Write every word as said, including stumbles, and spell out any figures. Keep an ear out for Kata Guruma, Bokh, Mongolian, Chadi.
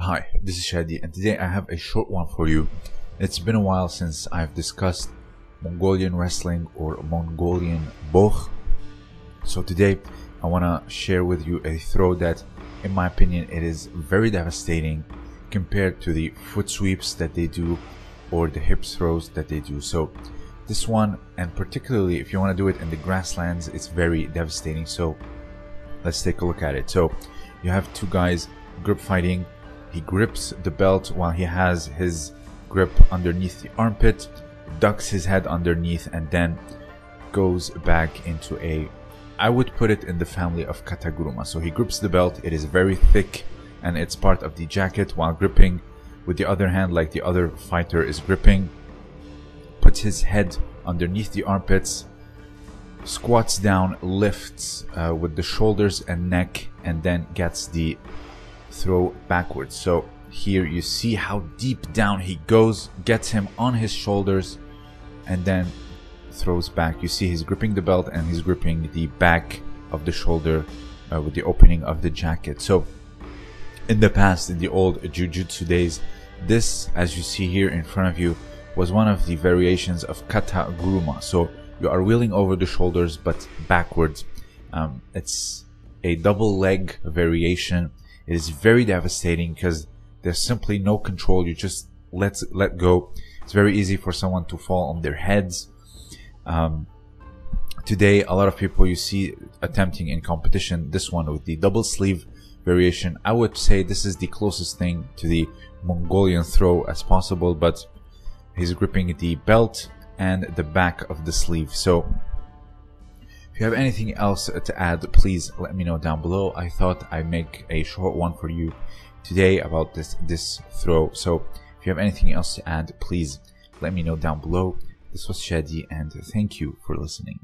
Hi, this is Chadi, and today I have a short one for you. It's been a while since I've discussed Mongolian wrestling or Mongolian bokh. So today I want to share with you a throw that, in my opinion, it is very devastating compared to the foot sweeps that they do or the hip throws that they do. So this one, and particularly if you want to do it in the grasslands, it's very devastating. So let's take a look at it. So you have two guys grip fighting. He grips the belt while he has his grip underneath the armpit, ducks his head underneath, and then goes back into a, I would put it in the family of Kata Guruma. So he grips the belt, it is very thick and it's part of the jacket, while gripping with the other hand like the other fighter is gripping, puts his head underneath the armpits, squats down, lifts uh, with the shoulders and neck, and then gets the throw backwards. So here you see how deep down he goes, gets him on his shoulders, and then throws back. You see he's gripping the belt and he's gripping the back of the shoulder uh, with the opening of the jacket. So in the past, in the old jiu-jitsu days, this, as you see here in front of you, was one of the variations of Kata Guruma. So you are wheeling over the shoulders but backwards. Um, it's a double leg variation. It is very devastating because there's simply no control. You just let let go. It's very easy for someone to fall on their heads. Um, today, a lot of people you see attempting in competition this one with the double sleeve variation. I would say this is the closest thing to the Mongolian throw as possible, but he's gripping the belt and the back of the sleeve. So if you have anything else to add, please let me know down below. I thought I'd make a short one for you today about this this throw. So if you have anything else to add, please let me know down below. This was Chadi, and thank you for listening.